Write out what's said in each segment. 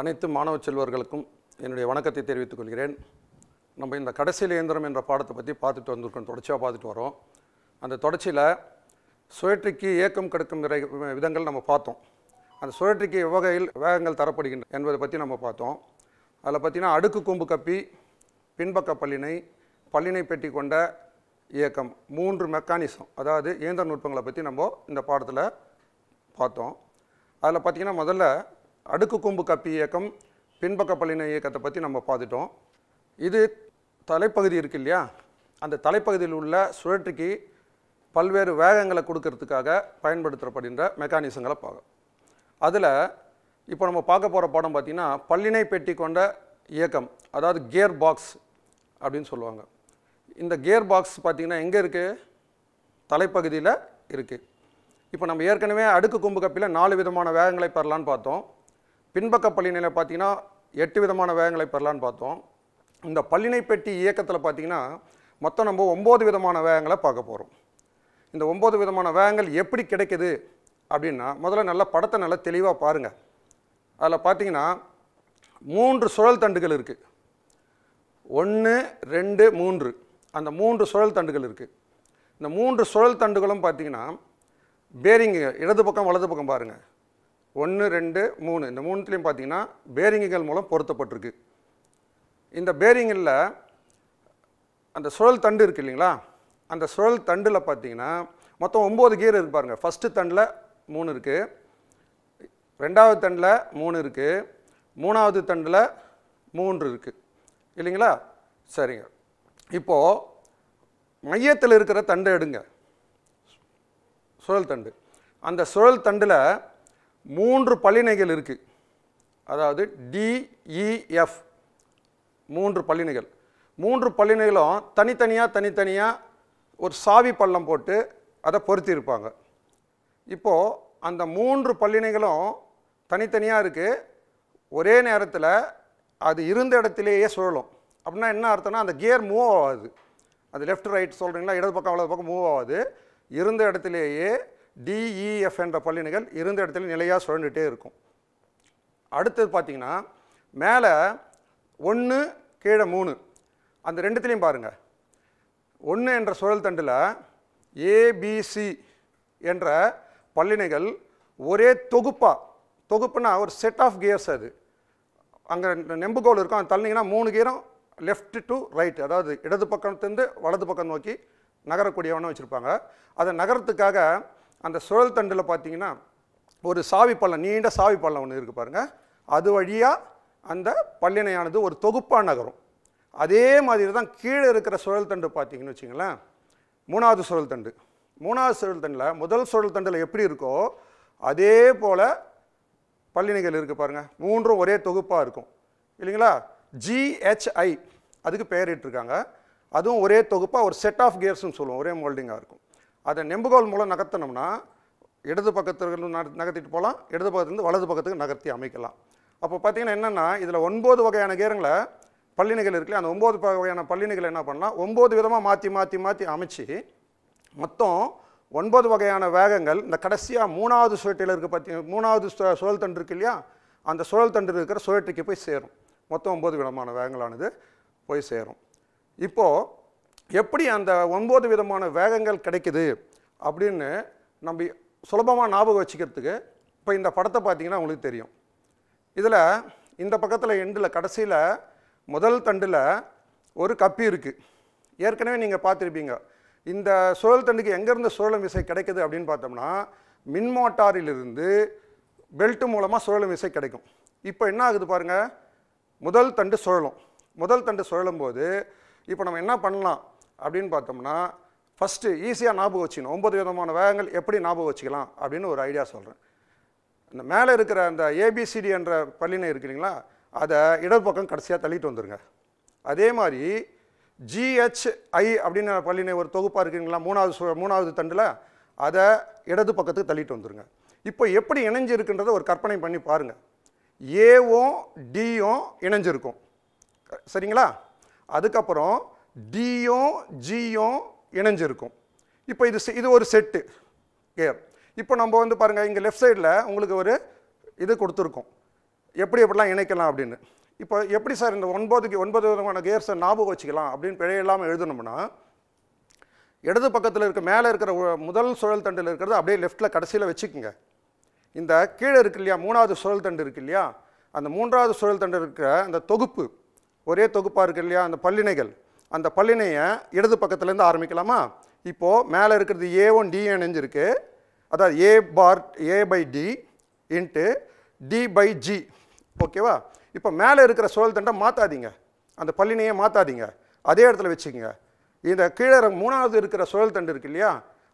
அனைத்து மாணவ செல்வர்களுக்கும் என்னுடைய வணக்கத்தை தெரிவித்துக் கொள்கிறேன். நம்ம இந்த கடைசல் இயந்திரம் என்ற பாடத்தை பற்றி பார்த்துட்டு வந்திருக்கோம், தொடர்ச்சியாக பார்த்துட்டு வரோம். அந்த தொடர்ச்சியில் சுழற்சிக்கு இயக்கம் கொடுக்கும் விதங்கள் நம்ம பார்த்தோம். அந்த சுழற்சிக்கு எவ்வகையில் வேகங்கள் தரப்படுகின்றன என்பதை பற்றி நம்ம பார்த்தோம். அதில் பார்த்திங்கன்னா அடுக்கு கூம்பு கப்பி, பின்பக்க பல்லினை, பல்லினை பெட்டி கொண்ட இயக்கம், மூன்று மெக்கானிசம், அதாவது இயந்திர நுட்பங்களை பற்றி நம்ம இந்த பாடத்தில் பார்த்தோம். அதில் பார்த்திங்கன்னா முதல்ல அடுக்கு கூம்பு கப்பி இயக்கம், பின்பக்க பல்லினை இயக்கத்தை பற்றி நம்ம பார்த்துட்டோம். இது தலைப்பகுதி இருக்கு இல்லையா, அந்த தலைப்பகுதியில் உள்ள சுழற்சிக்கு பல்வேறு வேகங்களை கொடுக்கறதுக்காக பயன்படுத்தப்படுகின்ற மெக்கானிசங்களை பார்க்கும். அதில் இப்போ நம்ம பார்க்க போகிற பாடம் பார்த்திங்கன்னா பல்லினை பெட்டி கொண்ட இயக்கம், அதாவது கியர் பாக்ஸ் அப்படின்னு சொல்லுவாங்க. இந்த கியர் பாக்ஸ் பார்த்திங்கன்னா எங்கே இருக்குது? தலைப்பகுதியில் இருக்குது. இப்போ நம்ம ஏற்கனவே அடுக்கு கூம்பு கப்பியில் 4 விதமான வேகங்களை பெறலான்னு பார்த்தோம். பின்பக்க பல்லினையில் பார்த்திங்கன்னா 8 விதமான வேகங்களை பெறலான்னு பார்த்தோம். இந்த பல்லினை பெட்டி இயக்கத்தில் பார்த்திங்கன்னா மொத்தம் நம்ம 9 விதமான வேகங்களை பார்க்க போகிறோம். இந்த 9 விதமான வேகங்கள் எப்படி கிடைக்கிது அப்படின்னா, முதல்ல நல்லா படத்தை நல்லா தெளிவாக பாருங்கள். அதில் பார்த்திங்கன்னா 3 சுழல் தண்டுகள் இருக்குது. 1, 2, 3 அந்த 3 சுழல் தண்டுகள் இருக்குது. இந்த 3 சுழல் தண்டுகளும் பார்த்திங்கன்னா பேரிங்கு, இடது பக்கம் வலது பக்கம் பாருங்கள், 1, 2, 3 இந்த 3த்துலேயும் பார்த்திங்கன்னா பேரிங்குகள் மூலம் பொருத்தப்பட்டிருக்கு. இந்த பேரிங்கில் அந்த சுழல் தண்டு இருக்குது இல்லைங்களா, அந்த சுழல் தண்டில் பார்த்திங்கன்னா மொத்தம் 9 கியர் இருக்குது பாருங்கள். ஃபஸ்ட்டு தண்டில் 3 இருக்குது, ரெண்டாவது தண்டில் 3 இருக்குது, மூணாவது தண்டில் 3 இருக்குது இல்லைங்களா. சரிங்க, இப்போது மையத்தில் இருக்கிற தண்டை எடுங்க, சுழல் தண்டு. அந்த சுழல் தண்டில் 3 பல்லினைகள் இருக்குது, அதாவது DEF 3 பல்லினைகள். 3 பல்லினைகளும் தனித்தனியாக ஒரு சாவி பள்ளம் போட்டு அதை பொருத்தியிருப்பாங்க. இப்போது அந்த 3 பல்லினைகளும் தனித்தனியாக இருக்குது, ஒரே நேரத்தில் அது இருந்த இடத்துலேயே சுழலும். அப்படின்னா என்ன அர்த்தம்னா அந்த கியர் மூவ் ஆகாது. அது லெஃப்ட் ரைட் சொல்கிறீங்களா, இடது பக்கம் வலது பக்கம் மூவ் ஆகாது, இருந்த இடத்துலேயே DEF என்ற பல்லினைகள் இருந்த இடத்துல நிலையாக சுழண்டுகிட்டே இருக்கும். அடுத்தது பார்த்திங்கன்னா மேலே 1 கீழே 3 அந்த ரெண்டுத்துலேயும் பாருங்கள். 1 என்ற சுழல் தண்டில் ABC என்ற பல்லினைகள் ஒரே தொகுப்புனா ஒரு செட் ஆஃப் கியர்ஸ். அது அங்கே நெம்புகோல் இருக்கும், அது தள்ளிங்கன்னா 3 கியரும் லெஃப்ட் டு ரைட், அதாவது இடது பக்கத்துலேருந்து வலது பக்கம் நோக்கி நகரக்கூடியவன வச்சுருப்பாங்க. அதை நகரத்துக்காக அந்த சுழல் தண்டில் பார்த்திங்கன்னா ஒரு சாவி பள்ளம், நீண்ட சாவி பள்ளம் ஒன்று இருக்குது பாருங்கள், அது வழியாக அந்த பல்லினையானது ஒரு தொகுப்பாக நகரும். அதே மாதிரி தான் கீழே இருக்கிற சுழல் தண்டு பார்த்திங்கன்னு வச்சிங்களேன், மூணாவது சுழல் தண்டு. மூணாவது சுழல் தண்டில் முதல் சுழல் தண்டில் எப்படி இருக்கோ அதே போல் பல்லினைகள் இருக்குது பாருங்கள், 3 ஒரே தொகுப்பாக இருக்கும் இல்லைங்களா. GHI அதுக்கு பெயரிட்டிருக்காங்க, அதுவும் ஒரே தொகுப்பாக ஒரு செட் ஆஃப் கியர்ஸ்ன்னு சொல்லுவோம், ஒரே மோல்டிங்காக இருக்கும். அதை நெம்புகோல் மூலம் நகர்த்தினோம்னா இடது பக்கத்துக்கு நகர்த்திட்டு போகலாம், இடது பக்கத்துலேருந்து வலது பக்கத்துக்கு நகர்த்தி அமைக்கலாம். அப்போ பார்த்திங்கன்னா என்னென்னா இதில் 9 வகையான கியருங்களை பல்லினைகள் இருக்குல்ல, அந்த 9 வகையான பல்லினைகளை என்ன பண்ணலாம், 9 விதமாக மாற்றி அமைச்சு மொத்தம் 9 வகையான வேகங்கள். இந்த கடைசியாக 3வது சுழற்சியில் இருக்க பார்த்திங்கன்னா, 3வது சுழல் தண்டு இருக்கு இல்லையா, அந்த சுழல் தண்டு இருக்கிற சுழற்சிக்கு போய் சேரும். மொத்தம் 9 விதமான வேகங்களானது போய் சேரும். இப்போது எப்படி அந்த 9 விதமான வேகங்கள் கிடைக்குது அப்படின்னு நம்ம சுலபமாக ஞாபகம் வச்சுக்கிறதுக்கு இப்போ இந்த படத்தை பார்த்திங்கன்னா உங்களுக்கு தெரியும். இதில் இந்த பக்கத்தில் எண்டில் கடைசியில் முதல் தண்டில் ஒரு கப்பி இருக்குது. ஏற்கனவே நீங்கள் பார்த்துருப்பீங்க, இந்த சுழல் தண்டுக்கு எங்கேருந்து சுழலும் விசை கிடைக்குது அப்படின்னு பார்த்தோம்னா மின்மோட்டாரிலிருந்து பெல்ட் மூலமாக சுழலும் விசை கிடைக்கும். இப்போ என்ன ஆகுது பாருங்கள், முதல் தண்டு சுழலும். முதல் தண்டு சுழலும் போது இப்போ நம்ம என்ன பண்ணலாம் அப்படின்னு பார்த்தோம்னா, ஃபஸ்ட்டு ஈஸியாக ஞாபகம் வச்சுக்கணும், 9 விதமான வேகங்கள் எப்படி ஞாபகம் வச்சுக்கலாம் அப்படின்னு ஒரு ஐடியா சொல்கிறேன். இந்த மேலே இருக்கிற அந்த ABCD என்ற பல்லினை இருக்கு இல்லைங்களா, அதை இடது பக்கம் கடைசியாக தள்ளிட்டு வந்துடுங்க. அதே மாதிரி GHI அப்படின்னு பல்லினை ஒரு தொகுப்பாக இருக்குங்களா, 3வது தண்டில், அதை இடது பக்கத்துக்கு தள்ளிட்டு வந்துடுங்க. இப்போ எப்படி இணைஞ்சிருக்குன்றதை ஒரு கற்பனை பண்ணி பாருங்கள். ஏவும் டியும் இணைஞ்சிருக்கும் சரிங்களா, அதுக்கப்புறம் டியும் ஜியும் இணைஞ்சிருக்கும். இப்போ இது ஒரு செட்டு கேர். இப்போ நம்ம வந்து பாருங்கள், இங்கே லெஃப்ட் சைடில் உங்களுக்கு ஒரு இது கொடுத்துருக்கோம், எப்படி எப்படிலாம் இணைக்கலாம் அப்படின்னு. இப்போ எப்படி சார் இந்த 9 விதமான கியர்ஸை ஞாபகம் வச்சுக்கலாம் அப்படின்னு பிழை இல்லாமல் எழுதணும்னா, இடது பக்கத்தில் இருக்க மேலே இருக்கிற முதல் சுழல் தண்டில் இருக்கிறது அப்படியே லெஃப்ட்டில் கடைசியில் வச்சுக்கோங்க. இந்த கீழே இருக்கு இல்லையா, மூணாவது சுழல் தண்டு இருக்கு இல்லையா, அந்த மூன்றாவது சுழல் தண்டு இருக்கிற அந்த தொகுப்பு, ஒரே தொகுப்பாக இருக்கு இல்லையா அந்த பல்லிணைகள், அந்த பல்லிணையை இடது பக்கத்துலேருந்து ஆரம்பிக்கலாமா? இப்போது மேலே இருக்கிறது A1 D இணைஞ்சிருக்கு, அதாவது A/D இன்ட்டு D/G, ஓகேவா? இப்போ மேலே இருக்கிற சுழல் தண்டை மாற்றாதீங்க, அந்த பல்லிணையை மாற்றாதீங்க, அதே இடத்துல வச்சுக்கோங்க. இந்த கீழே மூணாவது இருக்கிற சுழல் தண்டு இருக்கு இல்லையா,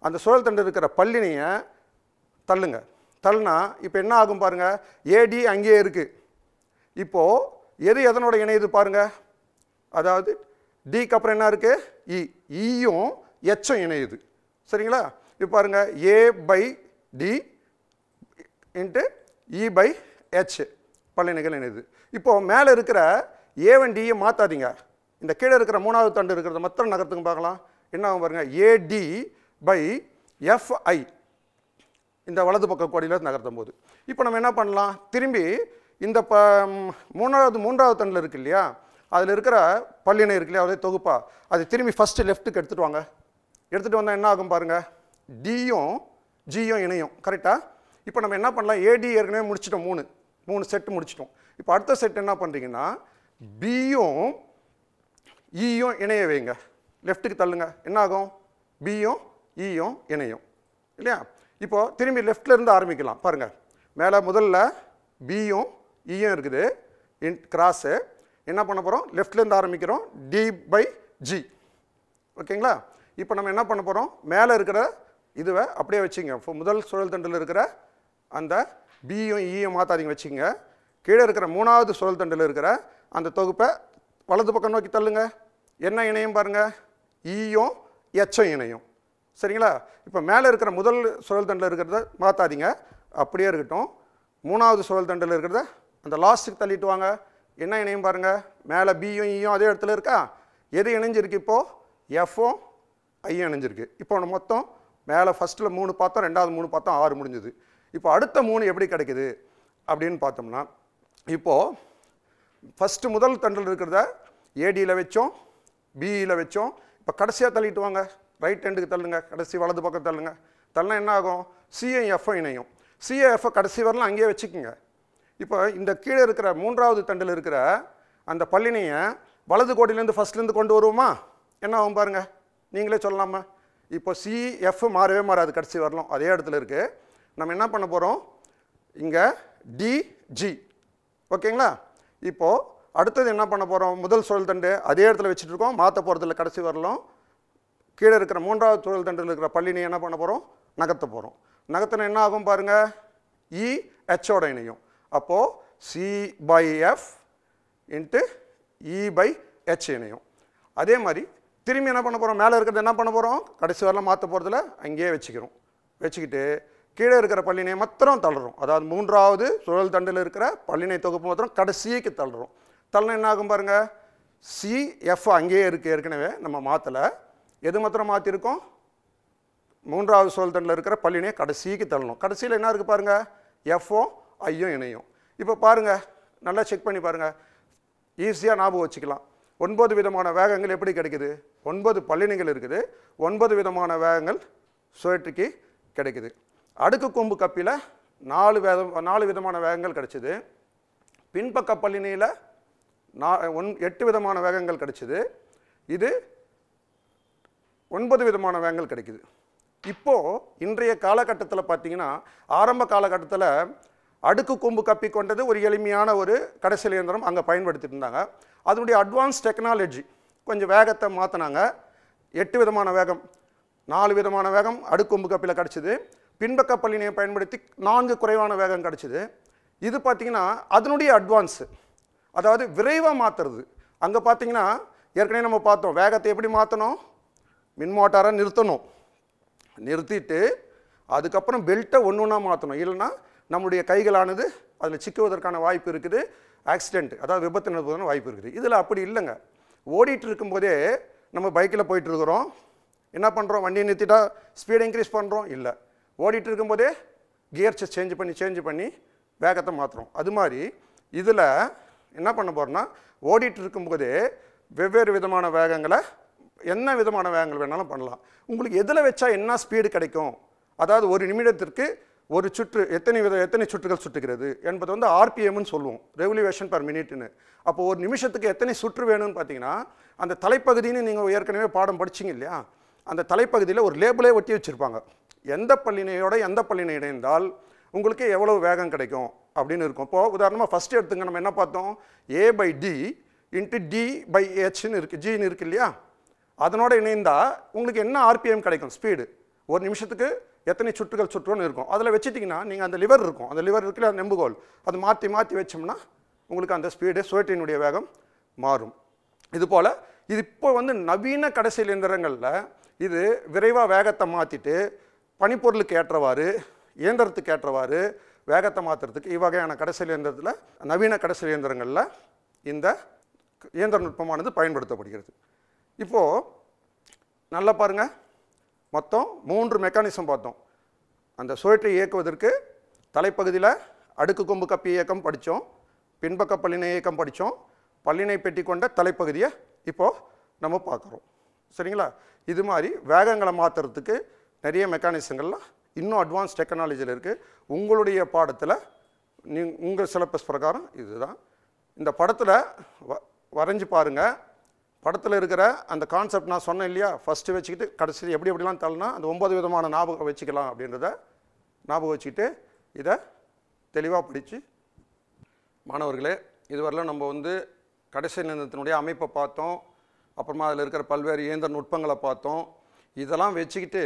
அந்த சுழல் தண்டு இருக்கிற பல்லிணையை தள்ளுங்க. தள்ளுனா இப்போ என்ன ஆகும் பாருங்கள், AD அங்கேயே இருக்குது. இப்போது எது எதனோட இணையுது பாருங்கள், அதாவது டிக்கு அப்புறம் என்ன இருக்குது, ஈயும் எச்சும் இணையுது, சரிங்களா? இப்போ பாருங்கள் A/D இன்ட்டு E/H பல்லிணைகள் இணையுது. இப்போது மேலே இருக்கிற A1 D மாற்றாதீங்க, இந்த கீழே இருக்கிற மூணாவது தண்டு இருக்கிறத மற்ற நகரத்துக்கு பார்க்கலாம். என்ன ஆகும் பாருங்கள், AD/FI இந்த வலது பக்க கோடியில் நகர்த்தும் போது. இப்போ நம்ம என்ன பண்ணலாம், திரும்பி இந்த மூன்றாவது தண்டில் இருக்கு இல்லையா, அதில் இருக்கிற பல்லிணை இருக்கு இல்லையா, அதே தொகுப்பா அது திரும்பி ஃபஸ்ட்டு லெஃப்ட்டுக்கு எடுத்துகிட்டு வாங்க. எடுத்துகிட்டு வந்தால் என்ன ஆகும் பாருங்கள், D யும் G யும் இணையும், கரெக்டாக? இப்போ நம்ம என்ன பண்ணலாம், AD ஏற்கனவே முடிச்சிட்டோம், மூணு செட்டு முடிச்சிட்டோம். இப்போ அடுத்த செட் என்ன பண்ணுறீங்கன்னா, B யும் E யும் இணைய வைங்க, லெஃப்ட்டுக்கு தள்ளுங்க. என்ன ஆகும், B யும் E யும் இணையும் இல்லையா? இப்போது திரும்பி லெஃப்ட்லேருந்து ஆரம்பிக்கலாம் பாருங்கள். மேலே முதல்ல B யும் E யும் இருக்குது, கிராஸு. என்ன பண்ண போகிறோம், லெஃப்ட்லேருந்து ஆரம்பிக்கிறோம், D/G, ஓகேங்களா? இப்போ நம்ம என்ன பண்ண போகிறோம், மேலே இருக்கிற இதுவை அப்படியே வச்சுங்க. இப்போ முதல் சுழல் தண்டில் இருக்கிற அந்த B யும் E யும் மாற்றாதீங்க, வச்சுங்க. கீழே இருக்கிற மூணாவது சுழல் தண்டில் இருக்கிற அந்த தொகுப்பை வலது பக்கம் நோக்கி தள்ளுங்க. என்ன இணையும் பாருங்கள், E யும் H யும் இணையும், சரிங்களா? இப்போ மேலே இருக்கிற முதல் சுழல் தண்டில் இருக்கிறத மாற்றாதீங்க, அப்படியே இருக்கட்டும். மூணாவது சுழல் தண்டில் இருக்கிறத அந்த லாஸ்ட்டுக்கு தள்ளிட்டு வாங்க. என்ன இணையும் பாருங்கள், மேலே B யும் E யும் அதே இடத்துல இருக்கா, எது இணைஞ்சிருக்கு, இப்போது F யும் I யும் இணைஞ்சிருக்கு. இப்போ மொத்தம் மேலே ஃபஸ்ட்டில் 3 பார்த்தோம், ரெண்டாவது 3 பார்த்தோம், 6 முடிஞ்சுது. இப்போ அடுத்த 3 எப்படி கிடைக்குது அப்படின்னு பார்த்தோம்னா, இப்போது ஃபஸ்ட்டு முதல் தண்டில் இருக்கிறத ADயில் வச்சோம், BEயில் வச்சோம். இப்போ கடைசியாக தள்ளிட்டு வாங்க, ரைட் ஹேண்டுக்கு தள்ளுங்க, கடைசி வலது பக்கம் தள்ளுங்க. தள்ளினா என்ன ஆகும், C யும் F யும் இணையும். C யும் F யும் கடைசி வரலாம் அங்கேயே வச்சுக்கோங்க. இப்போ இந்த கீழே இருக்கிற மூன்றாவது தண்டில் இருக்கிற அந்த பல்லிணையை வலது கோடியிலேருந்து ஃபஸ்ட்லேருந்து கொண்டு வருவோமா? என்ன ஆகும் பாருங்கள், நீங்களே சொல்லலாமா? இப்போ C F மாறவே மாறாது, கடைசி வரலாம் அதே இடத்துல இருக்குது. நம்ம என்ன பண்ண போகிறோம், இங்கே D G, ஓகேங்களா? இப்போது அடுத்தது என்ன பண்ண போகிறோம், முதல் சுழல் தண்டு அதே இடத்துல வச்சுட்டு இருக்கோம், மாற்ற போகிறதுல கடைசி வரலாம். கீழே இருக்கிற மூன்றாவது சுழல் தண்டில் இருக்கிற பல்லினை என்ன பண்ண போகிறோம், நகர்த்த போகிறோம். நகர்த்தினா என்ன ஆகும் பாருங்கள், E H யோட இணையும். அப்போது C/F இன்ட்டு E/H இணையும். அதே மாதிரி திரும்பி என்ன பண்ண போகிறோம், மேலே இருக்கிறது என்ன பண்ண போகிறோம், கடைசி வரலாம் மாற்ற போகிறதுல அங்கேயே வச்சுக்கிறோம். வச்சுக்கிட்டு கீழே இருக்கிற பல்லினை மாத்திரம் தள்ளுறோம், அதாவது மூன்றாவது சுழல் தண்டில் இருக்கிற பல்லினை தொகுப்பு மாத்திரம் கடைசிக்கு தள்ளுறோம். தள்ளுனா என்ன ஆகும் பாருங்கள், C F அங்கேயே இருக்குது, ஏற்கனவே நம்ம மாற்றலை. எது மாத்திரம் மாற்றிருக்கோம், மூன்றாவது சுழல் தண்டில் இருக்கிற பல்லினையை கடைசிக்கு தள்ளணும். கடைசியில் என்ன இருக்குது பாருங்கள், F யும் I யும் இணையும். இப்போ பாருங்கள், நல்லா செக் பண்ணி பாருங்கள், ஈஸியாக ஞாபகம் வச்சுக்கலாம். 9 விதமான வேகங்கள் எப்படி கிடைக்குது, 9 பல்லினைகள் இருக்குது, 9 விதமான வேகங்கள் சுழற்சிக்கு கிடைக்குது. அடுக்கு கொம்பு கப்பியில் 4 விதமான வேகங்கள் கிடச்சிது, பின்பக்க பல்லினையில் 8 விதமான வேகங்கள் கிடச்சிது, இது 9 விதமான வேகங்கள் கிடைக்குது. இப்போது இன்றைய காலகட்டத்தில் பார்த்தீங்கன்னா, ஆரம்ப காலகட்டத்தில் அடுக்கு கொம்பு கப்பி கொண்டது ஒரு எளிமையான ஒரு கடைசல் இயந்திரம் அங்கே பயன்படுத்திட்டு இருந்தாங்க. அதனுடைய அட்வான்ஸ் டெக்னாலஜி கொஞ்சம் வேகத்தை மாற்றினாங்க. 8 விதமான வேகம், 4 விதமான வேகம் அடுக்கு கொம்பு கப்பியில் கிடச்சிது, பின்பக்க பல்லினையை பயன்படுத்தி 4 குறைவான வேகம் கிடச்சிது. இது பார்த்திங்கன்னா அதனுடைய அட்வான்ஸு, அதாவது விரைவாக மாற்றுறது. அங்கே பார்த்திங்கன்னா ஏற்கனவே நம்ம பார்த்தோம், வேகத்தை எப்படி மாற்றணும், மின் மோட்டாரை நிறுத்திட்டு அதுக்கப்புறம் பெல்ட்டை ஒன்று ஒன்றா மாற்றணும், இல்லைன்னா நம்முடைய கைகளானது அதில் சிக்குவதற்கான வாய்ப்பு இருக்குது, ஆக்சிடெண்ட் அதாவது விபத்து நடப்பதற்கான வாய்ப்பு இருக்குது. இதில் அப்படி இல்லைங்க, ஓடிட்டு இருக்கும்போதே நம்ம பைக்கில் போயிட்டுருக்குறோம், என்ன பண்ணுறோம், வண்டியை நிறுத்திட்டா ஸ்பீடை இன்க்ரீஸ் பண்ணுறோம், இல்லை ஓடிட்டு இருக்கும்போதே கியர்ஸை சேஞ்ச் பண்ணி வேகத்தை மாற்றுறோம். அது மாதிரி இதில் என்ன பண்ண போகிறோன்னா ஓடிட்டு இருக்கும்போதே வெவ்வேறு விதமான வேகங்களை என்ன விதமான வேகங்கள் வேணாலும் பண்ணலாம். உங்களுக்கு எதில் வச்சா என்ன ஸ்பீடு கிடைக்கும், அதாவது ஒரு நிமிடத்திற்கு ஒரு சுற்று எத்தனை சுற்றுகள் சுற்றுகிறது என்பது வந்து ஆர்பிஎம்னு சொல்லுவோம், ரெவல்யூவேஷன் பர் மினிட்னு. அப்போ ஒரு நிமிஷத்துக்கு எத்தனை சுற்று வேணும்னு பார்த்தீங்கன்னா அந்த தலைப்பகுதின்னு நீங்கள் ஏற்கனவே பாடம் படிச்சிங்க இல்லையா, அந்த தலைப்பகுதியில் ஒரு லேபிளே ஒட்டி வச்சுருப்பாங்க. எந்த பள்ளினையோட எந்த பள்ளினை இணைந்தால் உங்களுக்கு எவ்வளவு வேகம் கிடைக்கும் அப்படின்னு இருக்கும். இப்போது உதாரணமாக ஃபஸ்ட்டு எடுத்துங்க, நம்ம என்ன பார்த்தோம், A/D × D/Hன்னு இருக்குது, Gன்னு இருக்குது இல்லையா, அதனோட இணைந்தால் உங்களுக்கு என்ன ஆர்பிஎம் கிடைக்கும் ஸ்பீடு, ஒரு நிமிஷத்துக்கு எத்தனை சுற்றுகள் சுற்றுன்னு இருக்கும். அதில் வச்சுட்டிங்கன்னா நீங்கள் அந்த லிவர் இருக்கும், அந்த லிவர் இருக்குல்ல அந்த நெம்புகோல், அது மாற்றி வச்சோம்னா உங்களுக்கு அந்த ஸ்பீடு சுழற்றினுடைய வேகம் மாறும். இதுபோல் இது இப்போ வந்து நவீன கடைசல் இயந்திரங்களில் இது விரைவாக வேகத்தை மாற்றிட்டு பனிப்பொருளுக்கு ஏற்றவாறு இயந்திரத்துக்கு ஏற்றவாறு வேகத்தை மாற்றுறதுக்கு இவ்வகையான கடைசல் இயந்திரத்தில் நவீன கடைசல் இயந்திரங்களில் இந்த இயந்திர நுட்பமானது பயன்படுத்தப்படுகிறது. இப்போது நல்லா பாருங்கள், மொத்தம் 3 மெக்கானிசம் பார்த்தோம். அந்த சுழற்றி இயக்குவதற்கு தலைப்பகுதியில் அடுக்கு கொம்பு கப்பி இயக்கம் படித்தோம், பின்பக்க பல்லிணை இயக்கம் படித்தோம், பல்லிணை பெட்டி கொண்ட தலைப்பகுதியை இப்போது நம்ம பார்க்குறோம். சரிங்களா, இது மாதிரி வேகங்களை மாற்றுறதுக்கு நிறைய மெக்கானிசங்கள்லாம் இன்னும் அட்வான்ஸ் டெக்னாலஜியில் இருக்குது. உங்களுடைய பாடத்தில் உங்கள் சிலபஸ் பிரகாரம் இதுதான். இந்த படத்தில் வரைஞ்சி பாருங்கள், படத்தில் இருக்கிற அந்த கான்செப்ட் நான் சொன்னேன் இல்லையா, ஃபஸ்ட்டு வச்சுக்கிட்டு கடைசியில் எப்படிலாம் தள்ளனா அந்த 9 விதமான ஞாபகம் வச்சுக்கலாம் அப்படின்றத ஞாபகம் வச்சுக்கிட்டு இதை தெளிவாக படித்து. மாணவர்களே, இதுவரையிலும் நம்ம வந்து கடைசல் இயந்திரத்தினுடைய அமைப்பை பார்த்தோம், அப்புறமா அதில் இருக்கிற பல்வேறு இயந்திர நுட்பங்களை பார்த்தோம். இதெல்லாம் வச்சுக்கிட்டு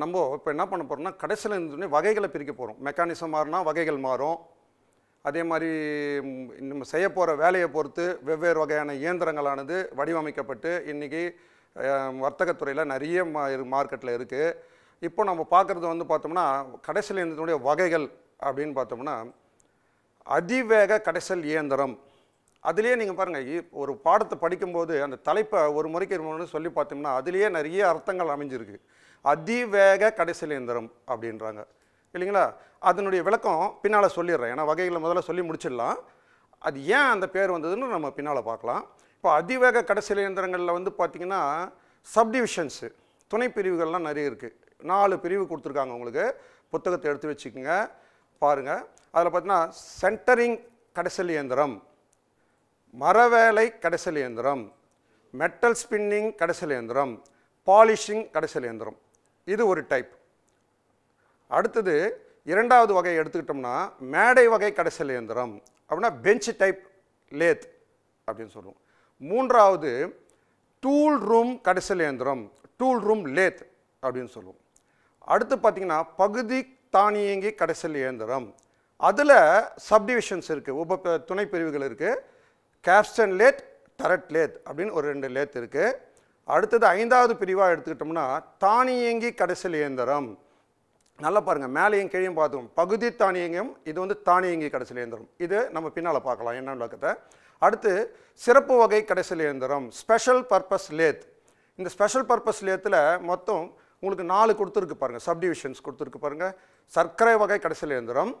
நம்ம இப்போ என்ன பண்ண போகிறோம்னா கடைசல் இயந்திரத்தினுடைய வகைகளை பிரிக்க போகிறோம். மெக்கானிசம் மாறினா வகைகள் மாறும், அதே மாதிரி நம்ம செய்ய போகிற வேலையை பொறுத்து வெவ்வேறு வகையான இயந்திரங்களானது வடிவமைக்கப்பட்டு இன்றைக்கி வர்த்தகத்துறையில் நிறைய மார்க்கெட்டில் இருக்குது. இப்போ நம்ம பார்க்குறது வந்து பார்த்தோம்னா கடைசல் இயந்திரத்தினுடைய வகைகள் அப்படின்னு பார்த்தோம்னா அதிவேக கடைசல் இயந்திரம். அதுலேயே நீங்கள் பாருங்கள், ஒரு பாடத்தை படிக்கும்போது அந்த தலைப்பை ஒரு முறைக்கு சொல்லி பார்த்தோம்னா அதுலேயே நிறைய அர்த்தங்கள் அமைஞ்சிருக்கு. அதிவேக கடைசல் இயந்திரம் அப்படின்றாங்க இல்லைங்களா, அதனுடைய விளக்கம் பின்னால் சொல்லிடுறேன், ஏன்னா வகைகளை முதல்ல சொல்லி முடிச்சிடலாம், அது ஏன் அந்த பேர் வந்ததுன்னு நம்ம பின்னால் பார்க்கலாம். இப்போ அதிவேக கடைசல் இயந்திரங்களில் வந்து பார்த்திங்கன்னா சப்டிவிஷன்ஸு துணை பிரிவுகள்லாம் நிறைய இருக்குது. 4 பிரிவு கொடுத்துருக்காங்க உங்களுக்கு, புத்தகத்தை எடுத்து வச்சுக்கோங்க பாருங்கள். அதில் பார்த்தீங்கன்னா சென்டரிங் கடைசல் இயந்திரம், மரவேலை கடைசல் இயந்திரம், மெட்டல் ஸ்பின்னிங் கடைசல் இயந்திரம், பாலிஷிங் கடைசல் இயந்திரம், இது ஒரு டைப். அடுத்தது 2வது வகையை எடுத்துக்கிட்டோம்னா மேடை வகை கடைசல் இயந்திரம் அப்படின்னா பெஞ்ச் டைப் லேத் அப்படின்னு சொல்லுவோம். 3வது டூல் ரூம் கடைசல் இயந்திரம், டூல் ரூம் லேத் அப்படின்னு சொல்லுவோம். அடுத்து பார்த்திங்கன்னா பகுதி தானியங்கி கடைசல் இயந்திரம், அதில் சப்டிவிஷன்ஸ் இருக்குது, துணை பிரிவுகள் இருக்குது. கேப்ஸ்டன் லேத், டரட் லேத் அப்படின்னு ஒரு 2 லேத் இருக்குது. அடுத்தது 5வது பிரிவாக எடுத்துக்கிட்டோம்னா தானியங்கி கடைசல் இயந்திரம். நல்லா பாருங்கள், மேலேயும் கீழேயும் பார்த்துக்கோம், பகுதி தானியங்கியம், இது வந்து தானியங்கி கடைசல் இயந்திரம், இது நம்ம பின்னால் பார்க்கலாம் என்ன விளக்கத்தை. அடுத்து சிறப்பு வகை கடைசல் இயந்திரம், ஸ்பெஷல் பர்பஸ் லேத். இந்த ஸ்பெஷல் பர்பஸ் லேத்தில் மொத்தம் உங்களுக்கு 4 கொடுத்துருக்கு பாருங்கள், சப்டிவிஷன்ஸ் கொடுத்துருக்கு பாருங்கள். சர்க்கரை வகை கடைசல் இயந்திரம்,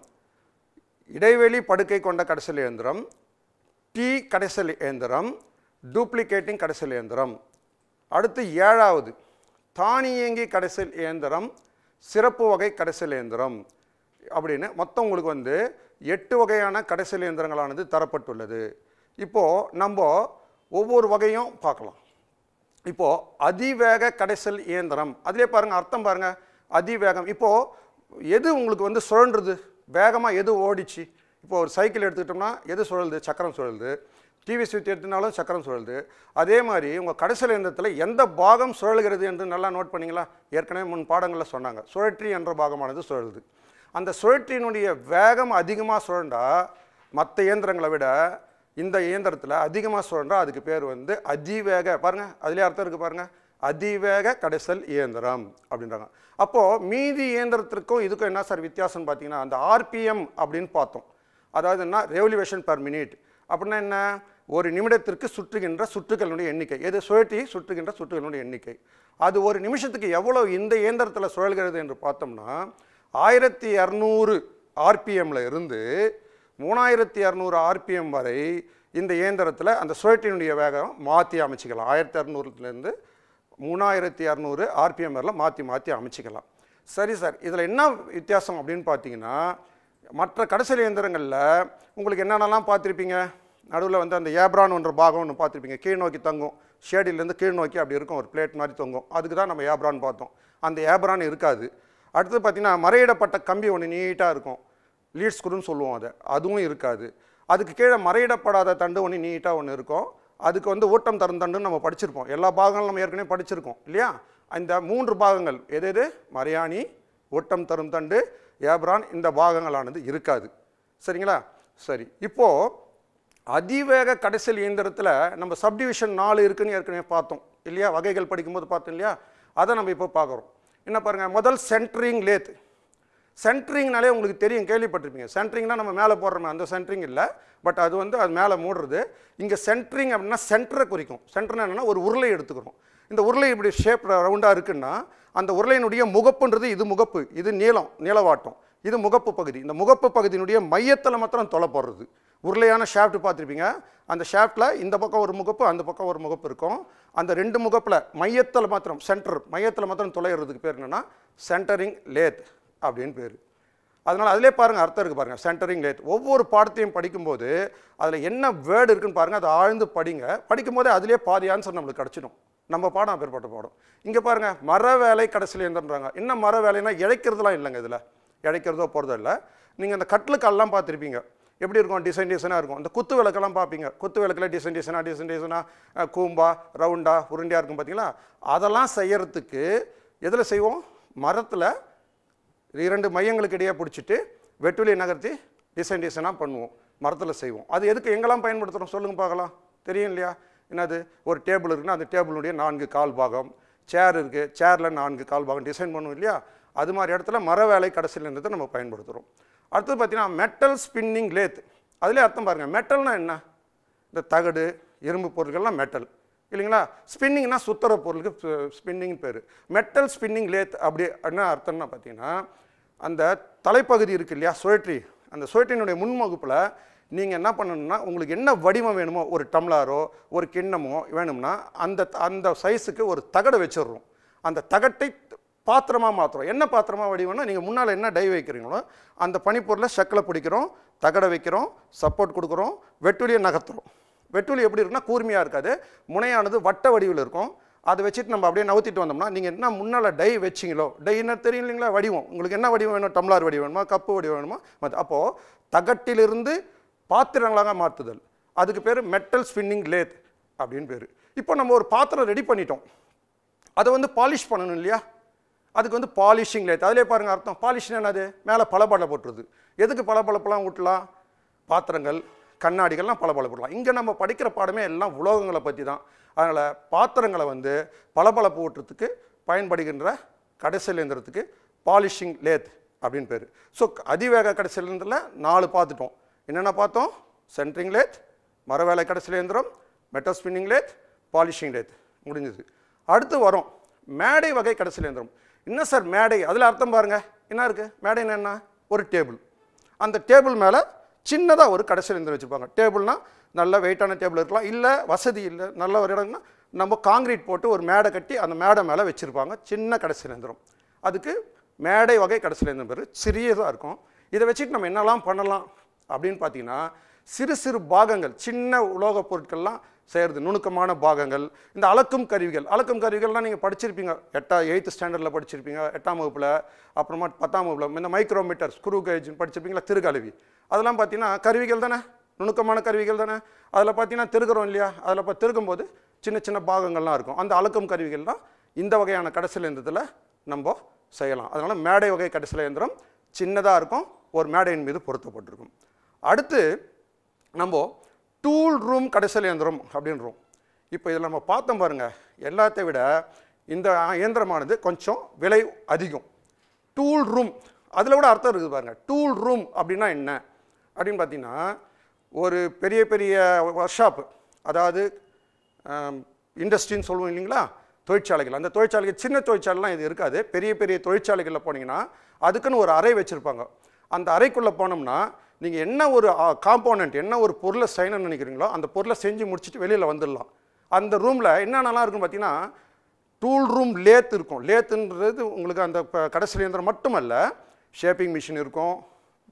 இடைவெளி படுக்கை கொண்ட கடைசல் இயந்திரம், டீ கடைசல் இயந்திரம், டூப்ளிகேட்டிங் கடைசல் இயந்திரம். அடுத்து 7வது தானியங்கி கடைசல் இயந்திரம், சிறப்பு வகை கடைசல் இயந்திரம் அப்படின்னு மொத்தம் உங்களுக்கு வந்து 8 வகையான கடைசல் இயந்திரங்களானது தரப்பட்டுள்ளது. இப்போது நம்ம ஒவ்வொரு வகையும் பார்க்கலாம். இப்போது அதிவேக கடைசல் இயந்திரம், அதிலே பாருங்கள் அர்த்தம் பாருங்கள், அதிவேகம். இப்போது எது உங்களுக்கு வந்து சுழன்றது, வேகமாக எது ஓடிச்சு. இப்போது ஒரு சைக்கிள் எடுத்துக்கிட்டோம்னா எது சுழலுது, சக்கரம் சுழலுது. டிவி சுவிட்ச் எடுத்துனாலும் சக்கரம் சுழலுது. அதே மாதிரி உங்கள் கடைசல் இயந்திரத்தில் எந்த பாகம் சுழல்கிறது என்று நல்லா நோட் பண்ணிங்களா, ஏற்கனவே முன் பாடங்களில் சொன்னாங்க சுழற்றி என்ற பாகமானது சுழலுது. அந்த சுழற்றினுடைய வேகம் அதிகமாக சுழண்டால் மற்ற இயந்திரங்களை விட இந்த இயந்திரத்தில் அதிகமாக சுழன்றால் அதுக்கு பேர் வந்து அதிவேக. பாருங்கள் அதிலே அர்த்தம் இருக்குது பாருங்கள், அதிவேக கடைசல் இயந்திரம் அப்படின்றாங்க. அப்போது மீதி இயந்திரத்திற்கும் இதுக்கும் என்ன சார் வித்தியாசம்னு பார்த்தீங்கன்னா அந்த ஆர்பிஎம் அப்படின்னு பார்த்தோம், அதாவது என்ன ரெவல்யூவேஷன் பர் மினிட் அப்படின்னா என்ன, ஒரு நிமிடத்திற்கு சுற்றுகின்ற சுற்றுகளினுடைய எண்ணிக்கை, எது சுழற்றி சுற்றுகின்ற சுற்றுகளினுடைய எண்ணிக்கை. அது ஒரு நிமிஷத்துக்கு எவ்வளோ இந்த இயந்திரத்தில் சுழல்கிறது என்று பார்த்தோம்னா 1200 RPMல இருந்து 3600 RPM வரை இந்த இயந்திரத்தில் அந்த சுழற்றினுடைய வேகம் மாற்றி அமைச்சிக்கலாம். 1600லேருந்து 3600 RPM வரலாம் மாற்றி அமைச்சிக்கலாம். சரி சார், இதில் என்ன வித்தியாசம் அப்படின்னு பார்த்தீங்கன்னா, மற்ற கடைசல் இயந்திரங்களில் உங்களுக்கு என்னென்னலாம் பார்த்துருப்பீங்க, நடுவில் வந்து அந்த ஏப்ரான் ஒன்று பாகம் ஒன்று பார்த்துருப்பீங்க, கீழ் நோக்கி தங்கும், ஷேடிலேருந்து கீழ் நோக்கி அப்படி இருக்கும், ஒரு பிளேட் மாதிரி தொங்கும், அதுக்கு தான் நம்ம ஏப்ரான் பார்த்தோம். அந்த ஏப்ரான் இருக்காது. அடுத்து பார்த்திங்கன்னா மறையிடப்பட்ட கம்பி ஒன்று நீட்டாக இருக்கும், லீட் ஸ்க்ரூன்னு சொல்லுவோம், அதை அதுவும் இருக்காது. அதுக்கு கீழே மறையிடப்படாத தண்டு ஒன்று நீட்டாக ஒன்று இருக்கும், அதுக்கு வந்து ஓட்டம் தரும் தண்டுன்னு நம்ம படிச்சிருப்போம், எல்லா பாகங்களும் நம்ம ஏற்கனவே படிச்சிருக்கோம் இல்லையா. அந்த 3 பாகங்கள் எது எது, மறையாணி, ஓட்டம் தரும் தண்டு, ஏப்ரான், இந்த பாகங்களானது இருக்காது. சரிங்களா? சரி, இப்போது அதிவேக கடைசல் இயந்திரத்தில் நம்ம சப்டிவிஷன் 4 இருக்குதுன்னு ஏற்கனவே பார்த்தோம் இல்லையா, வகைகள் படிக்கும்போது பார்த்தோம் இல்லையா, அதை நம்ம இப்போ பார்க்குறோம். என்ன பாருங்கள், முதல் சென்ட்ரிங் லேத். சென்ட்ரிங்னாலே உங்களுக்கு தெரியும், கேள்விப்பட்டிருப்பீங்க. சென்ட்ரிங்னா நம்ம மேலே போடுறோமே அந்த சென்ட்ரிங் இல்லை, பட் அது வந்து அது மேலே மூடுறது. இங்கே சென்ட்ரிங் அப்படின்னா சென்டரை குறிக்கும். சென்டர்னா என்னென்னா ஒரு உருளை எடுத்துக்கிறோம். இந்த உருளை இப்படி ஷேப் ரவுண்டாக இருக்குன்னா அந்த உருளையினுடைய முகப்புன்றது, இது முகப்பு, இது நீளம், நீளவாட்டம், இது முகப்பு பகுதி. இந்த முகப்பு பகுதியினுடைய மையத்தில் மாத்திரம் தொலை போடுறது. உருளையான ஷாஃப்ட் பார்த்துருப்பீங்க, அந்த ஷாஃப்டில் இந்த பக்கம் ஒரு முகப்பு, அந்த பக்கம் ஒரு முகப்பு இருக்கும். அந்த 2 முகப்பில் மையத்தில் மாத்திரம், சென்டர் மையத்தில் மாத்திரம் தொலைகிறதுக்கு பேர் என்னென்னா சென்டரிங் லேத் அப்படின்னு பேர். அதனால் அதிலே பாருங்கள் அர்த்தம் இருக்குது பாருங்கள், சென்டரிங் லேத். ஒவ்வொரு பாடத்தையும் படிக்கும்போது அதில் என்ன வேர்டு இருக்குன்னு பாருங்கள், அதை ஆழ்ந்து படிங்க. படிக்கும் போதே அதிலே பாதி ஆன்சர் நம்மளுக்கு கிடச்சிடும். நம்ம பாடம் அப்பேற்பட்ட பாடம். இங்கே பாருங்கள், மர வேலை கடைசியில் இருந்துன்றாங்க. இன்னும் மர வேலைன்னா இழைக்கிறதுலாம் இல்லைங்க, இதில் இழைக்கிறதோ போகிறதோ இல்லை. நீங்கள் அந்த கட்லுக்கெல்லாம் பார்த்துருப்பீங்க, எப்படி இருக்கும், டிசைன் டிசைனாக இருக்கும். அந்த குத்து விளக்கெல்லாம் பார்ப்பீங்க, குத்து விளக்கில் டிசைன் டிசைனாக கூம்பா ரவுண்டா உருண்டையாக இருக்கும் பார்த்தீங்களா. அதெல்லாம் செய்கிறதுக்கு எதில் செய்வோம், மரத்தில் 2 மையங்களுக்கு இடையே பிடிச்சிட்டு வெட்டுவெளி நகர்த்தி டிசைன் டிசைனாக பண்ணுவோம், மரத்தில் செய்வோம். அது எதுக்கு எங்கெல்லாம் பயன்படுத்துகிறோம் சொல்லுங்கள் பார்க்கலாம், தெரியும் இல்லையா. என்னது, ஒரு டேபிள் இருக்குன்னா அந்த டேபிளுடைய 4 கால் பாகம், சேர் இருக்குது, சேரில் 4 கால் பாகம் டிசைன் பண்ணுவோம் இல்லையா. அது மாதிரி இடத்துல மர வேலை கடைசல் இயந்திரத்தை நம்ம பயன்படுத்துகிறோம். அடுத்தது பார்த்தீங்கன்னா மெட்டல் ஸ்பின்னிங் லேத். அதிலே அர்த்தம் பாருங்கள், மெட்டல்னால் என்ன, இந்த தகடு இரும்பு பொருட்கள்லாம் மெட்டல் இல்லைங்களா. ஸ்பின்னிங்னா சுற்றுற பொருளுக்கு ஸ்பின்னிங் பேர். மெட்டல் ஸ்பின்னிங் லேத் அப்படி என்ன அர்த்தம்னா பார்த்தீங்கன்னா, அந்த தலைப்பகுதி இருக்குது இல்லையா சுழற்றி, அந்த சுழற்றினுடைய முன்முகப்பில் நீங்கள் என்ன பண்ணணும்னா, உங்களுக்கு என்ன வடிவம் வேணுமோ, ஒரு டம்ளாரோ ஒரு கிண்ணமோ வேணும்னா அந்த அந்த சைஸுக்கு ஒரு தகடை வச்சிடுறோம். அந்த தகட்டை பாத்திரமாக மாற்றுறோம். என்ன பாத்திரமாக வடிவம்னா, நீங்கள் முன்னால் என்ன டை வைக்கிறீங்களோ அந்த பனிப்பொருளை சக்கில் பிடிக்கிறோம், தகடை வைக்கிறோம், சப்போர்ட் கொடுக்குறோம், வெட்டுவெளியை நகர்த்துறோம். வெட்டுவெளி எப்படி இருக்குன்னா கூர்மையாக இருக்காது, முனையானது வட்ட வடிவில் இருக்கும். அதை வச்சுட்டு நம்ம அப்படியே நவுத்திட்டு வந்தோம்னா, நீங்கள் என்ன முன்னால் டை வச்சிங்களோ, டை என்ன தெரியும் இல்லைங்களா, வடிவம், உங்களுக்கு என்ன வடிவம் வேணும், டம்ளார் வடிவம் வேணுமா, கப்பு வடிவம் வேணுமா, அப்போது தகட்டிலிருந்து பாத்திரங்களாக மாற்றுதல், அதுக்கு பேர் மெட்டல் ஸ்பின்னிங் லேத் அப்படின்னு பேர். இப்போ நம்ம ஒரு பாத்திரம் ரெடி பண்ணிட்டோம், அதை வந்து பாலிஷ் பண்ணணும் இல்லையா, அதுக்கு வந்து பாலிஷிங் லேத். அதிலே பாருங்கள் அர்த்தம், பாலிஷ்னா என்னது, மேலே பளபள போட்டுருது. எதுக்கு பளபளப்பெல்லாம் ஊட்டலாம், பாத்திரங்கள் கண்ணாடிகள்லாம் பளபளப்படலாம். இங்கே நம்ம படிக்கிற பாடமே எல்லாம் உலோகங்களை பற்றி தான். அதனால் பாத்திரங்களை வந்து பளபளப்பு ஊட்டுறதுக்கு பயன்படுகின்ற கடைசல் இயந்திரத்துக்கு பாலிஷிங் லேத் அப்படின்னு பேர். ஸோ அதிவேக கடைசல் இயந்திரத்தில் 4 பார்த்துட்டோம். என்னென்ன பார்த்தோம், சென்ட்ரிங் லேத், மரவேலை கடைசல் இயந்திரம், metal spinning lathe, polishing lathe, முடிஞ்சது. அடுத்து வரும் மேடை வகை கடைசல் இயந்திரம். என்ன சார் மேடை, அதில் அர்த்தம் பாருங்கள் என்ன இருக்குது, மேடைன்னு என்ன, ஒரு டேபிள், அந்த டேபிள் மேலே சின்னதாக ஒரு கடைசல் இயந்திரம் வச்சுருப்பாங்க. டேபிள்னால் நல்ல வெயிட்டான டேபிள் இருக்கலாம், இல்லை வசதி இல்லை நல்ல ஒரு இடம்னா நம்ம காங்கிரீட் போட்டு ஒரு மேடை கட்டி அந்த மேடை மேலே வச்சுருப்பாங்க சின்ன கடைசல் இயந்திரம். அதுக்கு மேடை வகை கடைசல் இயந்திரம் பேர். சிறியதாக இருக்கும். இதை வச்சுட்டு நம்ம என்னெல்லாம் பண்ணலாம் அப்படின்னு பார்த்தீங்கன்னா, சிறு சிறு பாகங்கள், சின்ன உலோக பொருட்கள்லாம் செய்கிறது, நுணுக்கமான பாகங்கள், இந்த அளக்கும் கருவிகள். அளக்கும் கருவிகள்லாம் நீங்கள் படிச்சிருப்பீங்க, 8th ஸ்டாண்டர்டில் படிச்சிருப்பீங்க, 8ஆம் வகுப்பில், அப்புறமா 10ஆம் வகுப்பில். இந்த மைக்ரோமீட்டர், ஸ்க்ரூ கேஜ்னு படிச்சிருப்பீங்களா, திருகலவி, அதெல்லாம் பார்த்தீங்கன்னா கருவிகள் தானே, நுணுக்கமான கருவிகள் தானே. அதில் பார்த்தீங்கன்னா திருகிறோம் இல்லையா, அதில் இப்போ திருக்கும்போது சின்ன சின்ன பாகங்கள்லாம் இருக்கும். அந்த அளக்கும் கருவிகள்லாம் இந்த வகையான கடைசல் இயந்திரத்தில் நம்ம செய்யலாம். அதனால் மேடை வகை கடைசல் இயந்திரம் சின்னதாக இருக்கும், ஒரு மேடையின் மீது பொருத்தப்பட்டிருக்கும். அடுத்து நம்ம டூல் ரூம் கடைசல் இயந்திரம் அப்படின்றோம். இப்போ இதில் நம்ம பார்த்தோம் பாருங்கள், எல்லாத்தை விட இந்த இயந்திரமானது கொஞ்சம் விலை அதிகம். டூல் ரூம், அதில் கூட அர்த்தம் இருக்குது பாருங்கள். டூல் ரூம் அப்படின்னா என்ன அப்படின்னு பார்த்தீங்கன்னா, ஒரு பெரிய பெரிய ஒர்க் ஷாப்பு, அதாவது இண்டஸ்ட்ரின்னு சொல்லுவோம் இல்லைங்களா, தொழிற்சாலைகள். அந்த தொழிற்சாலைகள், சின்ன தொழிற்சாலைலாம் இது இருக்காது. பெரிய பெரிய தொழிற்சாலைகளில் போனீங்கன்னா அதுக்குன்னு ஒரு அறை வச்சுருப்பாங்க. அந்த அறைக்குள்ளே போனோம்னா நீங்கள் என்ன ஒரு காம்போனண்ட் என்ன ஒரு பொருளை செய்யணும்னு நினைக்கிறீங்களோ அந்த பொருளை செஞ்சு முடிச்சுட்டு வெளியில் வந்துடலாம். அந்த ரூமில் என்னென்னலாம் இருக்குன்னு பார்த்தீங்கன்னா டூல் ரூம் லேத் இருக்கும். லேத்துன்றது உங்களுக்கு அந்த கடைசல் இயந்திரம் மட்டுமல்ல, ஷேப்பிங் மிஷின் இருக்கும்,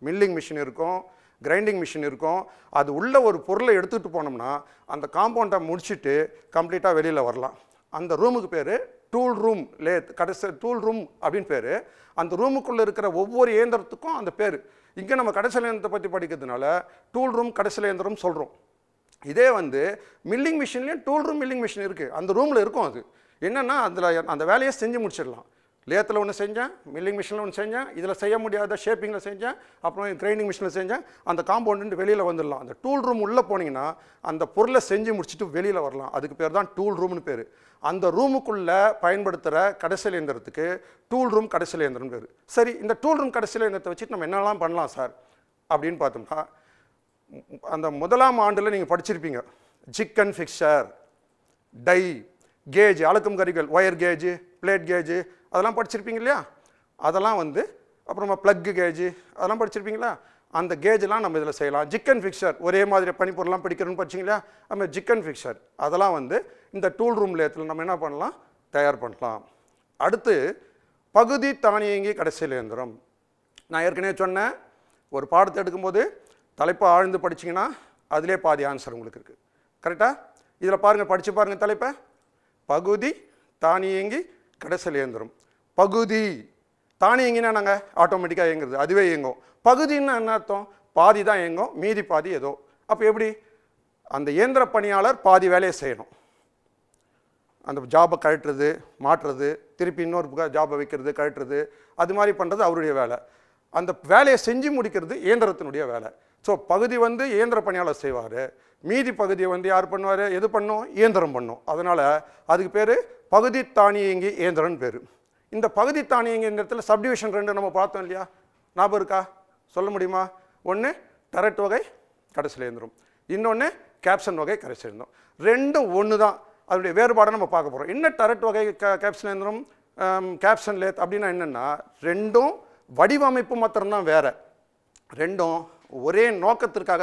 மில்லிங் மிஷின் இருக்கும், கிரைண்டிங் மிஷின் இருக்கும். அது உள்ள ஒரு பொருளை எடுத்துகிட்டு போனோம்னா அந்த காம்பவுண்டை முடிச்சுட்டு கம்ப்ளீட்டாக வெளியில் வரலாம். அந்த ரூமுக்கு பேர் டூல் ரூம் லேத், கடைசல் டூல் ரூம் அப்படின்னு பேர். அந்த ரூமுக்குள்ளே இருக்கிற ஒவ்வொரு இயந்திரத்துக்கும் அந்த பேர். இங்கே நம்ம கடைசல் இயந்திரத்தை பற்றி படிக்கிறதுனால டூல் ரூம் கடைசல் இயந்திரம் சொல்கிறோம். இதே மில்லிங் மிஷின்லேயும் டூல் ரூம் மில்லிங் மிஷின் இருக்குது, அந்த ரூமில் இருக்கும். அது என்னென்னா அதில் அந்த வேலையை செஞ்சு முடிச்சிடலாம். லேத்தில் ஒன்று செஞ்சேன், மில்லிங் மிஷினில் ஒன்று செஞ்சேன், இதில் செய்ய முடியாத ஷேப்பிங்கில் செஞ்சேன், அப்புறம் கிரைண்டிங் மிஷினில் செஞ்சேன், அந்த காம்பவுண்டு வெளியில் வந்துடலாம். அந்த டூல் ரூம் உள்ளே போனீங்கன்னா அந்த பொருளை செஞ்சு முடிச்சுட்டு வெளியில் வரலாம். அதுக்கு பேர் தான் டூல் ரூம்னு பேர். அந்த ரூமுக்குள்ளே பயன்படுத்துகிற கடைசல் இயந்திரத்துக்கு டூல் ரூம் கடைசல் இயந்திரம்னு பேர். சரி, இந்த டூல் ரூம் கடைசல் இயந்திரத்தை வச்சுட்டு நம்ம என்னெல்லாம் பண்ணலாம் சார் அப்படின்னு பார்த்தோம்னா, அந்த முதலாம் ஆண்டில் நீங்கள் படிச்சிருப்பீங்க jig and fixture, die, gauge, அளக்கும் கருவிகள், ஒயர் கேஜு, பிளேட் கேஜு, அதெல்லாம் படிச்சிருப்பீங்க இல்லையா? அதெல்லாம் அப்புறமா ப்ளக்கு கேஜு, அதெல்லாம் படிச்சிருப்பீங்களா? அந்த கேஜெலாம் நம்ம இதில் செய்யலாம். ஜிக் அண்ட் ஃபிக்சர் ஒரே மாதிரி பனிப்பொருள்லாம் படிக்கிறோன்னு படிச்சிங்களா? நம்ம ஜிக் அண்ட் ஃபிக்சர் அதெல்லாம் இந்த டூல் ரூம் லேத்தில் நம்ம என்ன பண்ணலாம், தயார் பண்ணலாம். அடுத்து பகுதி தானியங்கி கடைசல் இயந்திரம். நான் ஏற்கனவே சொன்னேன், ஒரு பாடத்தை எடுக்கும்போது தலைப்பை ஆழ்ந்து படிச்சிங்கன்னா அதிலே பாதி ஆன்சர் உங்களுக்கு இருக்குது. கரெக்டாக இதில் பாருங்கள், படித்து பாருங்கள் தலைப்பை. பகுதி தானியங்கி கடைசல் இயந்திரம். பகுதி தானியங்கினா நாங்கள் ஆட்டோமேட்டிக்காக இயங்குறது, அதுவே இயங்கும். பகுதின்னா என்ன அர்த்தம்? பாதி தான் இயங்கும், மீதி பாதி ஏதோ. அப்போ எப்படி அந்த இயந்திர பணியாளர் பாதி வேலையை செய்யணும், அந்த ஜாபை கழட்டுறது, மாற்றுறது, திருப்பி இன்னொரு ஜாபை வைக்கிறது, கழட்டுறது, அது மாதிரி பண்ணுறது அவருடைய வேலை. அந்த வேலையை செஞ்சு முடிக்கிறது இயந்திரத்தினுடைய வேலை. ஸோ பகுதி இயந்திர பணியாளர் செய்வார், மீதி பகுதியை யார் பண்ணுவார்? எது பண்ணும்? இயந்திரம் பண்ணும். அதனால் அதுக்கு பேர் பகுதி தானியங்கி இயந்திரம்னு பேர். இந்த பகுதி தானியங்கி இயந்திரத்தில் சப்டிவிஷன் 2 நம்ம பார்த்தோம் இல்லையா? ஞாபகம் இருக்கா? சொல்ல முடியுமா? ஒன்று டரட் வகை கடைசல் இயந்திரம், இன்னொன்று கேப்சன் வகை கடைசல் இயந்திரம். ரெண்டும் ஒன்று தான், அதனுடைய வேறுபாடை நம்ம பார்க்க போகிறோம். என்ன டரட் வகை கேப்சன் இயந்திரம், கேப்சன் லேத் அப்படின்னா என்னென்னா, ரெண்டும் வடிவமைப்பு மாத்திரம்தான் வேறு, ரெண்டும் ஒரே நோக்கத்திற்காக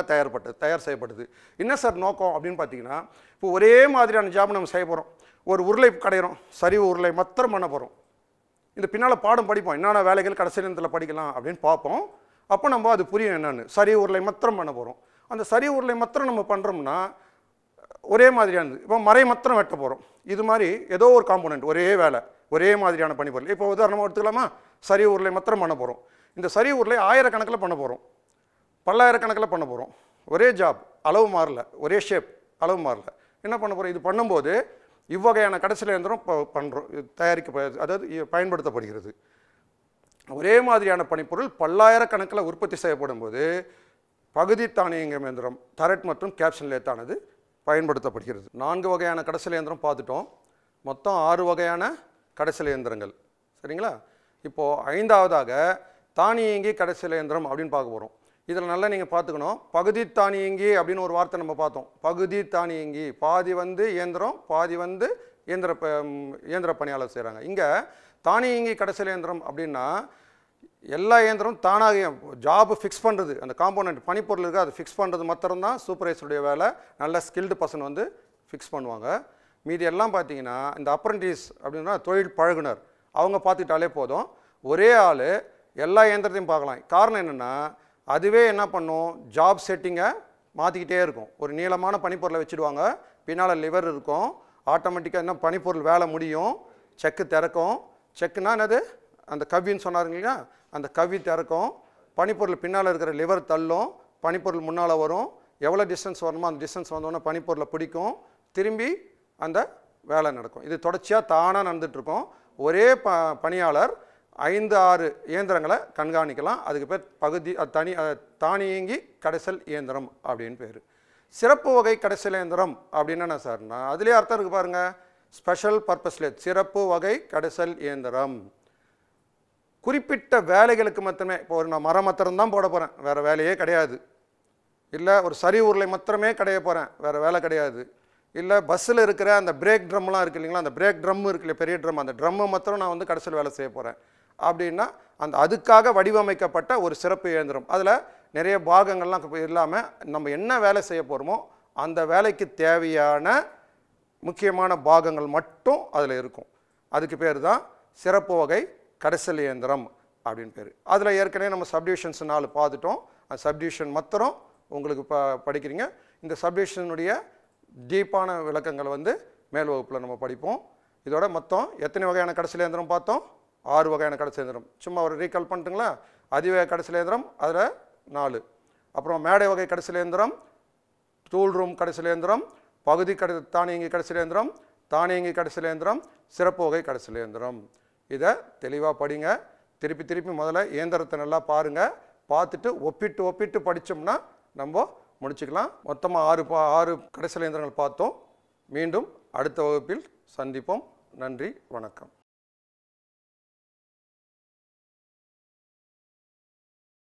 தயார் செய்யப்படுது. என்ன சார் நோக்கம் அப்படின்னு பார்த்தீங்கன்னா, இப்போ ஒரே மாதிரியான ஜாப் நம்ம செய்ய போகிறோம். ஒரு உருளை கடையிறோம், சரிவு உருளை மாத்திரம் பண்ண போகிறோம். இந்த பின்னால் பாடம் படிப்போம், என்னென்ன வேலைகள் கடைசல் இயந்திரத்தில் படிக்கலாம் அப்படின்னு பார்ப்போம். அப்போ நம்ம அது புரியும் என்னென்னு. சரிவு உருளை மாத்திரம் பண்ண போகிறோம். அந்த சரிவு உருளை மாத்திரம் நம்ம பண்ணுறோம்னா ஒரே மாதிரியானது. இப்போ மறை மாத்திரம் வெட்ட போகிறோம். இது மாதிரி ஏதோ ஒரு காம்போனண்ட் ஒரே வேலை, ஒரே மாதிரியான பணிபொருள். இப்போ உதாரணமாக எடுத்துக்கலாமா, சரிவு உருளை மாத்திரம் பண்ண போகிறோம். இந்த சரிவு உருளை ஆயிரக்கணக்கில் பண்ண போகிறோம், பல்லாயிரக்கணக்கில் பண்ண போகிறோம். ஒரே ஜாப், அளவு மாறல, ஒரே ஷேப், அளவு மாறல. என்ன பண்ண போகிறோம்? இது பண்ணும்போது இவ்வகையான கடைசல் இயந்திரம் பண்ணுறோம், தயாரிக்க, அதாவது பயன்படுத்தப்படுகிறது. ஒரே மாதிரியான பணிப்பொருள் பல்லாயிரக்கணக்கில் உற்பத்தி செய்யப்படும் போது பகுதி தானியங்கி இயந்திரம், டரட் மற்றும் கேப்சன் லேத்தானது பயன்படுத்தப்படுகிறது. 4 வகையான கடைசல் இயந்திரம் பார்த்துட்டோம். மொத்தம் 6 வகையான கடைசல் இயந்திரங்கள், சரிங்களா? இப்போது 5வது தானியங்கி கடைசல் இயந்திரம் அப்படின்னு பார்க்க போகிறோம். இதில் நல்லா நீங்கள் பார்த்துக்கணும். பகுதி தானியங்கி அப்படின்னு ஒரு வார்த்தை நம்ம பார்த்தோம். பகுதி தானியங்கி, பாதி இயந்திரம், பாதி இயந்திர பணியாளர் செய்கிறாங்க. இங்கே தானியங்கி கடைசல் இயந்திரம் அப்படின்னா எல்லா இயந்திரமும் தானாக ஜாபு ஃபிக்ஸ் பண்ணுறது, அந்த காம்போனண்ட் பனிப்பொருள் இருக்குது அதை ஃபிக்ஸ் பண்ணுறது மாத்திரம்தான் சூப்பர்வைசருடைய வேலை. நல்ல ஸ்கில்டு பர்சன் ஃபிக்ஸ் பண்ணுவாங்க. மீதி எல்லாம் பார்த்தீங்கன்னா இந்த அப்ரண்டிஸ் அப்படின்னா தொழில் பழகுனர், அவங்க பார்த்துக்கிட்டாலே போதும். ஒரே ஆள் எல்லா இயந்திரத்தையும் பார்க்கலாம். காரணம் என்னென்னா, அதுவே என்ன பண்ணும், ஜாப் செட்டிங்கை மாற்றிக்கிட்டே இருக்கும். ஒரு நீளமான பனிப்பொருளை வச்சுடுவாங்க, பின்னால் லிவர் இருக்கும், ஆட்டோமேட்டிக்காக என்ன பனிப்பொருள் வேலை முடியும், செக்கு திறக்கும். செக்குன்னா என்னது, அந்த கவின்னு சொன்னாருங்க, அந்த கவி திறக்கும், பனிப்பொருள் பின்னால் இருக்கிற லிவர் தள்ளும், பனிப்பொருள் முன்னால் வரும், எவ்வளோ டிஸ்டன்ஸ் வரணுமோ அந்த டிஸ்டன்ஸ் வந்தோடனே பனிப்பொருளை பிடிக்கும், திரும்பி அந்த வேலை நடக்கும். இது தொடர்ச்சியாக தானாக நடந்துகிட்ருக்கும். ஒரே பணியாளர் 5-6 இயந்திரங்களை கண்காணிக்கலாம். அதுக்கு பேர் பகுதி தானியங்கி கடைசல் இயந்திரம் அப்படின்னு பேர். சிறப்பு வகை கடைசல் இயந்திரம் அப்படின்னு என்ன சார்னா, அதுலேயே அர்த்தம் இருக்குது பாருங்கள், ஸ்பெஷல் பர்பஸ் லேத், சிறப்பு வகை கடைசல் இயந்திரம். குறிப்பிட்ட வேலைகளுக்கு மாத்திரமே. இப்போ ஒரு நான் மரம் மாத்திரம்தான் போட போகிறேன், வேறு வேலையே கிடையாது. இல்லை ஒரு சரி உருளை மாத்திரமே கடைய போகிறேன், வேறு வேலை கிடையாது. இல்லை பஸ்ஸில் இருக்கிற அந்த பிரேக் ட்ரம்லாம் இருக்குது இல்லைங்களா, அந்த பிரேக் ட்ரம் இருக்குல்ல, பெரிய ட்ரம், அந்த ட்ரம்மை மாத்திரம் நான் கடைசல் வேலை செய்ய போகிறேன் அப்படின்னா, அந்த அதுக்காக வடிவமைக்கப்பட்ட ஒரு சிறப்பு இயந்திரம். அதில் நிறைய பாகங்கள்லாம் இல்லாமல் நம்ம என்ன வேலை செய்ய போகிறோமோ அந்த வேலைக்கு தேவையான முக்கியமான பாகங்கள் மட்டும் அதில் இருக்கும். அதுக்கு பேர் தான் சிறப்பு வகை கடைசல் இயந்திரம் அப்படின்னு பேர். அதில் ஏற்கனவே நம்ம சப்டிவிஷன்ஸ் 4 பார்த்துட்டோம். அந்த சப்டிவிஷன் மத்திரம் உங்களுக்கு படிக்கிறீங்க. இந்த சப்டிவிஷனுடைய டீப்பான விளக்கங்கள் மேல் வகுப்பில் நம்ம படிப்போம். இதோட மொத்தம் எத்தனை வகையான கடைசல் இயந்திரம் பார்த்தோம்? 6 வகையான கடைசல் இயந்திரம். சும்மா ஒரு ரீகால் பண்ணிட்டுங்களா? அதிவேக கடைசல் இயந்திரம் அதில் 4, அப்புறம் மேடை வகை கடைசல் இயந்திரம், டூல் ரூம் கடைசல் இயந்திரம், பகுதி தானியங்கி கடைசல் இயந்திரம், தானியங்கி கடைசல் இயந்திரம், சிறப்பு வகை கடைசல் இயந்திரம். இதை தெளிவாக படிங்க. திருப்பி திருப்பி முதல்ல இயந்திரத்தை நல்லா பாருங்கள். பார்த்துட்டு ஒப்பிட்டு ஒப்பிட்டு படித்தோம்னா நம்ம முடிச்சுக்கலாம். மொத்தமாக 6 கடைசல் இயந்திரங்கள் பார்த்தோம். மீண்டும் அடுத்த வகுப்பில் சந்திப்போம். நன்றி, வணக்கம்.